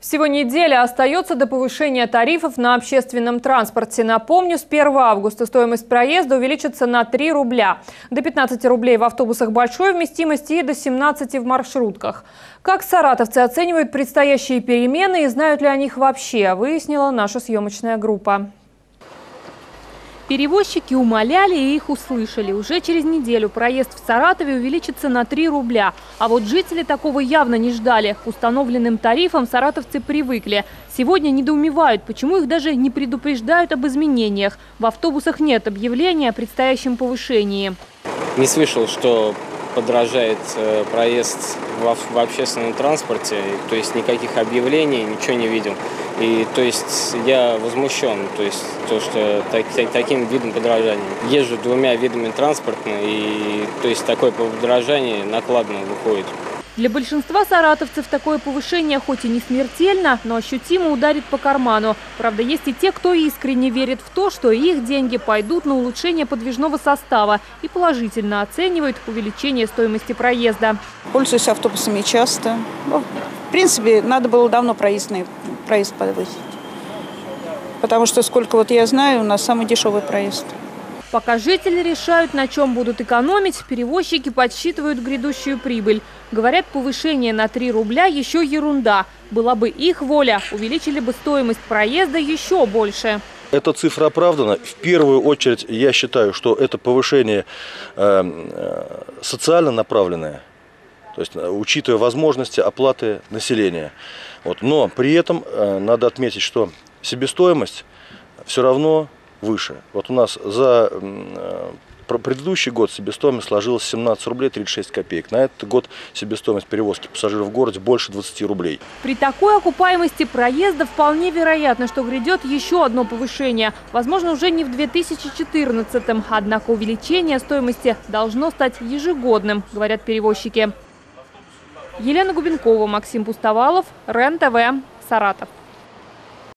Всего неделя остается до повышения тарифов на общественном транспорте. Напомню, с 1 августа стоимость проезда увеличится на 3 рубля. До 15 рублей в автобусах большой вместимости и до 17 в маршрутках. Как саратовцы оценивают предстоящие перемены и знают ли о них вообще, выяснила наша съемочная группа. Перевозчики умоляли и их услышали. Уже через неделю проезд в Саратове увеличится на 3 рубля. А вот жители такого явно не ждали. К установленным тарифам саратовцы привыкли. Сегодня недоумевают, почему их даже не предупреждают об изменениях. В автобусах нет объявления о предстоящем повышении. Не слышал, что подорожает проезд в общественном транспорте. То есть никаких объявлений, ничего не видел. И то есть я возмущен, что таким видом подорожания. Езжу двумя видами транспорта, и то есть такое подорожание накладно выходит. Для большинства саратовцев такое повышение хоть и не смертельно, но ощутимо ударит по карману. Правда, есть и те, кто искренне верит в то, что их деньги пойдут на улучшение подвижного состава и положительно оценивают увеличение стоимости проезда. Пользуюсь автобусами часто. В принципе, надо было давно проезд подвысить. Потому что, сколько вот я знаю, у нас самый дешевый проезд. Пока жители решают, на чем будут экономить, перевозчики подсчитывают грядущую прибыль. Говорят, повышение на 3 рубля еще ерунда. Была бы их воля, увеличили бы стоимость проезда еще больше. Эта цифра оправдана. В первую очередь я считаю, что это повышение социально направленное. То есть, учитывая возможности оплаты населения. Вот. Но при этом надо отметить, что себестоимость все равно выше. Вот у нас за предыдущий год себестоимость сложилась 17 рублей 36 копеек. На этот год себестоимость перевозки пассажиров в городе больше 20 рублей. При такой окупаемости проезда вполне вероятно, что грядет еще одно повышение. Возможно, уже не в 2014-м. Однако увеличение стоимости должно стать ежегодным, говорят перевозчики. Елена Губенкова, Максим Пустовалов, РЕН-ТВ, Саратов.